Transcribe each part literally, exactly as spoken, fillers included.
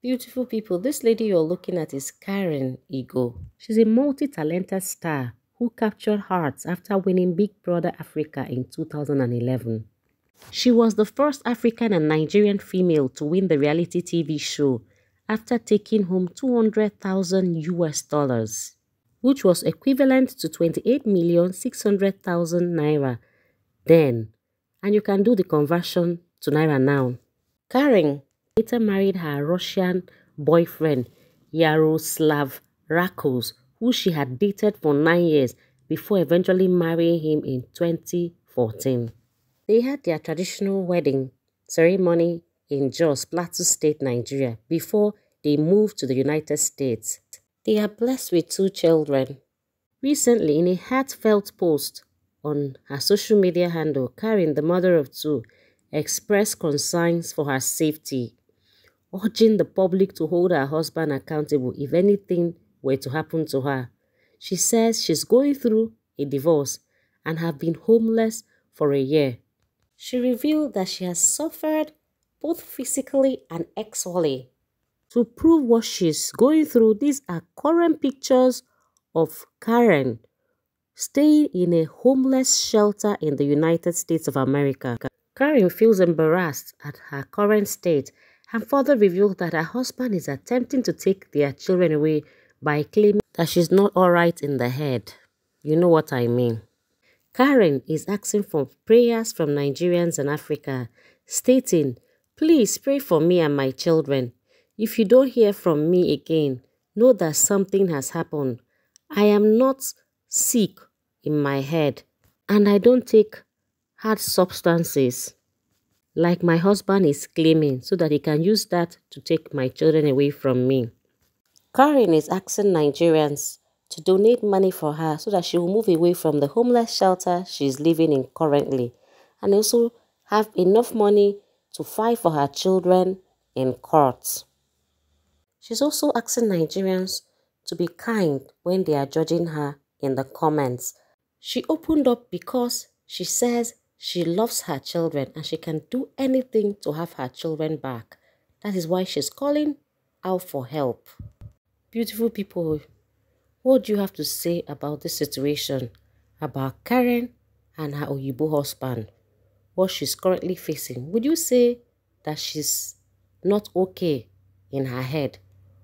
Beautiful people, this lady you're looking at is Karen Igho. She's a multi-talented star who captured hearts after winning Big Brother Africa in two thousand eleven. She was the first African and Nigerian female to win the reality T V show after taking home two hundred thousand US dollars, which was equivalent to twenty-eight million six hundred thousand naira then, and you can do the conversion to naira now. Karen later married her Russian boyfriend, Yaroslav Rakos, who she had dated for nine years before eventually marrying him in twenty fourteen. They had their traditional wedding ceremony in Jos, Plateau State, Nigeria, before they moved to the United States. They are blessed with two children. Recently, in a heartfelt post on her social media handle, Karen, the mother of two, expressed concerns for her safety, urging the public to hold her husband accountable if anything were to happen to her. She says she's going through a divorce and have been homeless for a year. She revealed that she has suffered both physically and sexually. To prove what she's going through, these are current pictures of Karen staying in a homeless shelter in the United States of America. Karen feels embarrassed at her current state and further revealed that her husband is attempting to take their children away by claiming that she's not alright in the head. You know what I mean. Karen is asking for prayers from Nigerians and Africa, stating, "Please pray for me and my children. If you don't hear from me again, know that something has happened. I am not sick in my head, and I don't take hard substances like my husband is claiming, so that he can use that to take my children away from me." Karen is asking Nigerians to donate money for her so that she will move away from the homeless shelter she's living in currently, and also have enough money to fight for her children in court. She's also asking Nigerians to be kind when they are judging her in the comments. She opened up because she says she loves her children and she can do anything to have her children back. That is why she's calling out for help. Beautiful people, what do you have to say about this situation, about Karen and her Oyibo husband, what she's currently facing? Would you say that she's not okay in her head?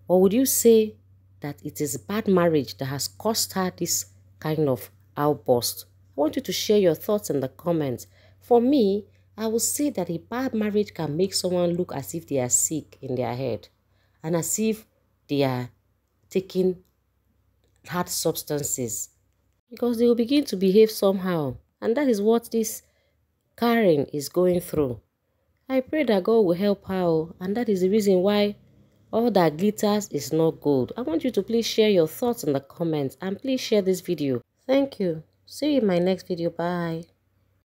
Or would you say that it is bad marriage that has caused her this kind of outburst? I want you to share your thoughts in the comments. For me, I would say that a bad marriage can make someone look as if they are sick in their head and as if they are taking hard substances, because they will begin to behave somehow. And that is what this Karen is going through. I pray that God will help her, and that is the reason why all that glitters is not gold. I want you to please share your thoughts in the comments, and please share this video. Thank you. See you in my next video. Bye.